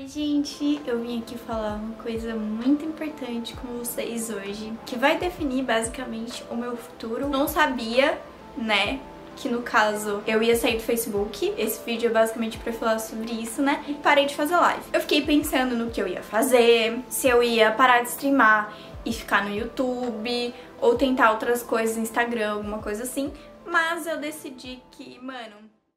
Oi gente, eu vim aqui falar uma coisa muito importante com vocês hoje, que vai definir basicamente o meu futuro. Não sabia, né, que no caso eu ia sair do Facebook. Esse vídeo é basicamente pra falar sobre isso, né, e parei de fazer live. Eu fiquei pensando no que eu ia fazer, se eu ia parar de streamar e ficar no YouTube, ou tentar outras coisas, Instagram, alguma coisa assim, mas eu decidi que, mano...